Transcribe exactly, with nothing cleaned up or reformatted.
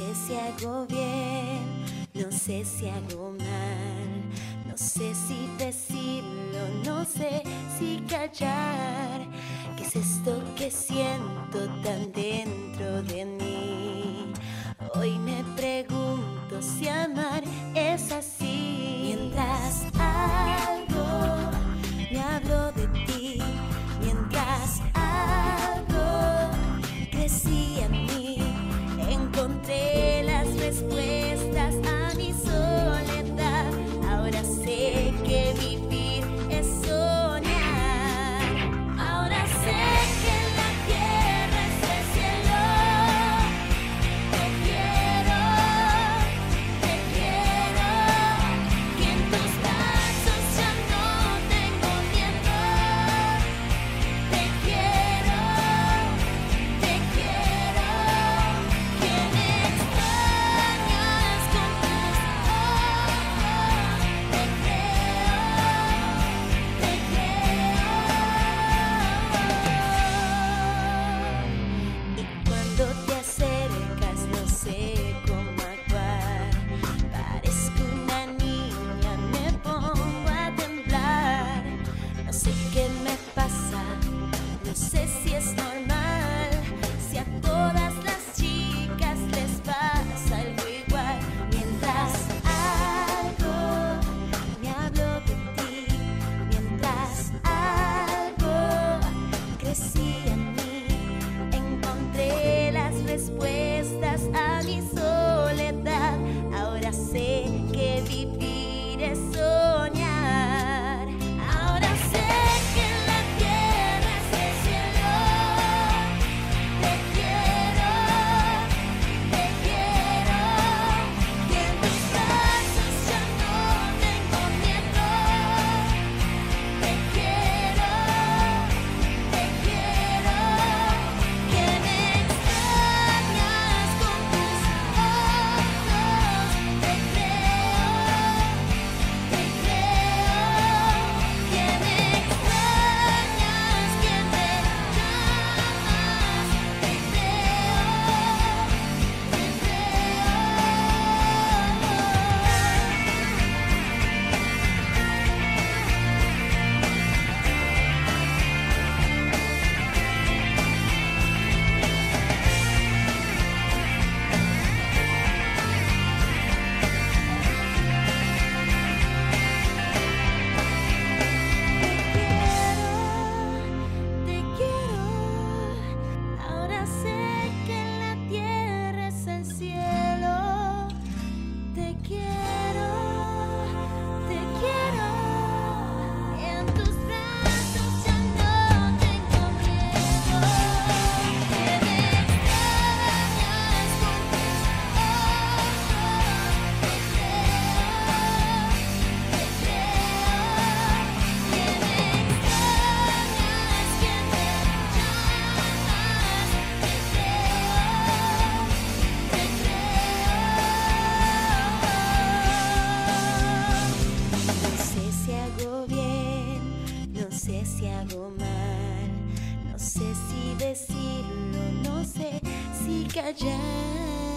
sé si hago bien, no sé si hago mal, no sé si decirlo, no sé si callar. ¿Qué es esto que siento tan dentro de mí? Hoy me pregunto si amar es así. Mientras algo me hablo de ti, mientras algo crecía en mí, encontré las respuestas a mi soledad. Ahora sé que vivir es soñar. Ahora sé que en la tierra es el cielo. Te quiero, te quiero. Que en tus brazos ya no tengo miedo. Te quiero, te quiero. Que me extrañas con tus ojos. Te creo, te creo. Y cuando te acercas no sé cómo actuar. Parezco una niña, me pongo a temblar. No sé qué me pasa, no sé si es normal, si a todas las chicas les pasa algo igual. Mientras algo me hablo de ti, mientras algo crecí en mí, encontré las respuestas a mi soledad. Ahora sé que vivir es soñar. Ahora sé que en la tierra es el cielo. Te quiero, te quiero. Que en tus brazos ya no tengo miedo. Te quiero, te quiero. Que me extrañas con tus ojos. Te creo, te creo. Que me extrañas, que me llamas. Te creo, te creo. Te quiero, te quiero. Ahora sé que en la tierra es el cielo. Te quiero, te quiero. En tus brazos ya no tengo miedo. Que me extrañas con tus ojos. Te creo, te creo. Que me extrañas, que me llamas. Te creo, te creo. No sé si hago bien, no sé si hago mal, no sé si decirlo, no sé si callar.